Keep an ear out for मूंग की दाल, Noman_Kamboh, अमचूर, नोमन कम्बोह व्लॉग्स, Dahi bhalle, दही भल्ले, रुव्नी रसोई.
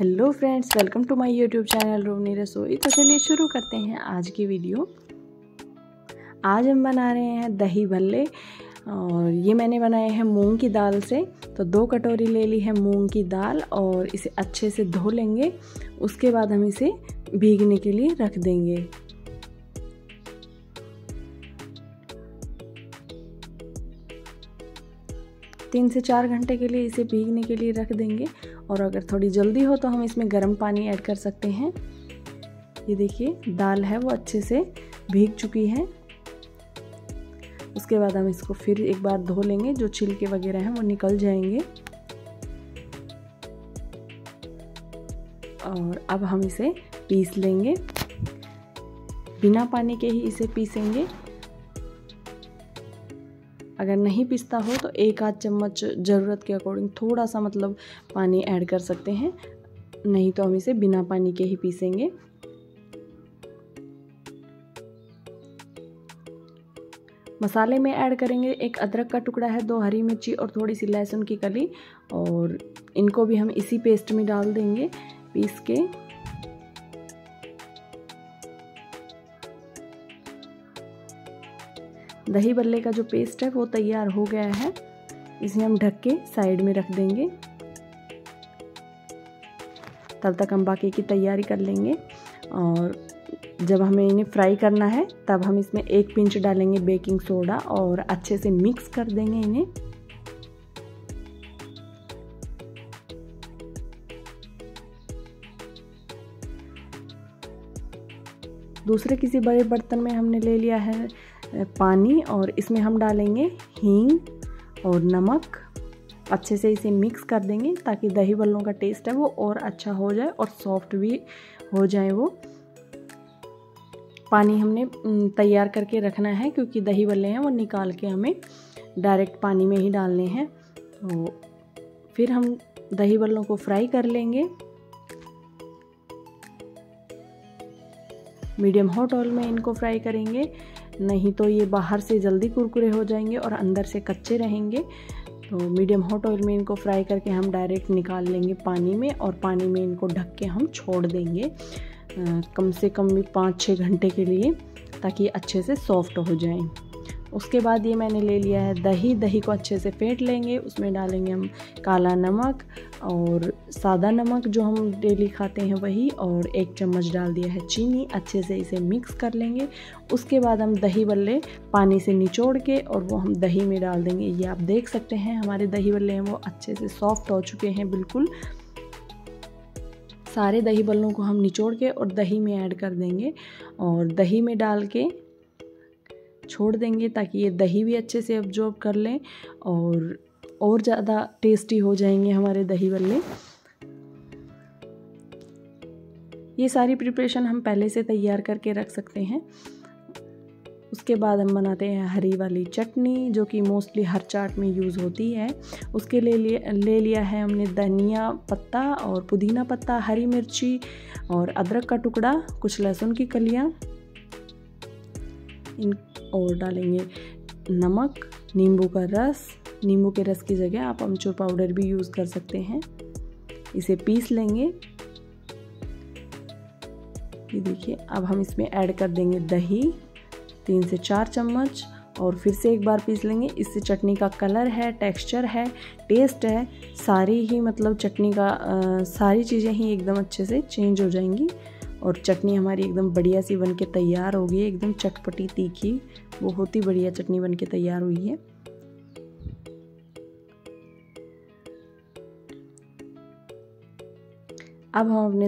Hello friends, welcome to my YouTube channel रुव्नी रसोई। तो चलिए शुरू करते हैं आज की वीडियो। आज हम बना रहे हैं दही भल्ले और ये मैंने बनाए हैं मूंग की दाल से। तो 2 कटोरी ले ली है मूंग की दाल और इसे अच्छे से धो लेंगे। उसके बाद हम इसे भीगने के लिए रख देंगे। तीन से 4 घंटे के लिए इसे भीगने के लिए रख देंगे। और अगर थोड़ी जल्दी हो तो हम इसमें गर्म पानी ऐड कर सकते हैं। ये देखिए दाल है वो अच्छे से भीग चुकी है। उसके बाद हम इसको फिर एक बार धो लेंगे, जो छिलके वगैरह हैं वो निकल जाएंगे। और अब हम इसे पीस लेंगे, बिना पानी के ही इसे पीसेंगे। अगर नहीं पिसता हो तो 1 आध चम्मच ज़रूरत के अकॉर्डिंग थोड़ा सा मतलब पानी ऐड कर सकते हैं, नहीं तो हम इसे बिना पानी के ही पीसेंगे। मसाले में ऐड करेंगे 1 अदरक का टुकड़ा है, 2 हरी मिर्ची और थोड़ी सी लहसुन की कली, और इनको भी हम इसी पेस्ट में डाल देंगे पीस के। दही भल्ले का जो पेस्ट है वो तैयार हो गया है। इसे हम ढक के साइड में रख देंगे, तब तक हम बाकी की तैयारी कर लेंगे। और जब हमें इन्हें फ्राई करना है तब हम इसमें 1 पिंच डालेंगे बेकिंग सोडा और अच्छे से मिक्स कर देंगे इन्हें। दूसरे किसी बड़े बर्तन में हमने ले लिया है पानी और इसमें हम डालेंगे हींग और नमक। अच्छे से इसे मिक्स कर देंगे ताकि दही भल्लों का टेस्ट है वो और अच्छा हो जाए और सॉफ्ट भी हो जाए। वो पानी हमने तैयार करके रखना है क्योंकि दही भल्ले हैं वो निकाल के हमें डायरेक्ट पानी में ही डालने हैं। तो फिर हम दही भल्लों को फ्राई कर लेंगे। मीडियम हॉट ऑयल में इनको फ्राई करेंगे, नहीं तो ये बाहर से जल्दी कुरकुरे हो जाएंगे और अंदर से कच्चे रहेंगे। तो मीडियम हॉट ऑयल में इनको फ्राई करके हम डायरेक्ट निकाल लेंगे पानी में, और पानी में इनको ढक के हम छोड़ देंगे कम से कम भी 5-6 घंटे के लिए, ताकि अच्छे से सॉफ्ट हो जाएं। उसके बाद ये मैंने ले लिया है दही को अच्छे से फेंट लेंगे। उसमें डालेंगे हम काला नमक और सादा नमक जो हम डेली खाते हैं वही, और 1 चम्मच डाल दिया है चीनी। अच्छे से इसे मिक्स कर लेंगे। उसके बाद हम दही भल्ले पानी से निचोड़ के और वो हम दही में डाल देंगे। ये आप देख सकते हैं हमारे दही भल्ले हैं वो अच्छे से सॉफ्ट हो चुके हैं बिल्कुल। सारे दही भल्लों को हम निचोड़ के और दही में ऐड कर देंगे और दही में डाल के छोड़ देंगे ताकि ये दही भी अच्छे से अब्जॉर्ब कर लें और ज़्यादा टेस्टी हो जाएंगे हमारे दही भल्ले। ये सारी प्रिपरेशन हम पहले से तैयार करके रख सकते हैं। उसके बाद हम बनाते हैं हरी वाली चटनी, जो कि मोस्टली हर चाट में यूज़ होती है। उसके लिए ले लिया है हमने धनिया पत्ता और पुदीना पत्ता, हरी मिर्ची और अदरक का टुकड़ा, कुछ लहसुन की कलियाँ इन, और डालेंगे नमक, नींबू का रस। नींबू के रस की जगह आप अमचूर पाउडर भी यूज़ कर सकते हैं। इसे पीस लेंगे। ये देखिए अब हम इसमें ऐड कर देंगे दही 3 से 4 चम्मच और फिर से एक बार पीस लेंगे। इससे चटनी का कलर है, टेक्सचर है, टेस्ट है, सारी ही मतलब चटनी का सारी चीज़ें ही एकदम अच्छे से चेंज हो जाएंगी और चटनी हमारी एकदम बढ़िया सी बनके तैयार होगी। एकदम चटपटी तीखी बहुत ही बढ़िया चटनी बनके तैयार हुई है। अब हम अपने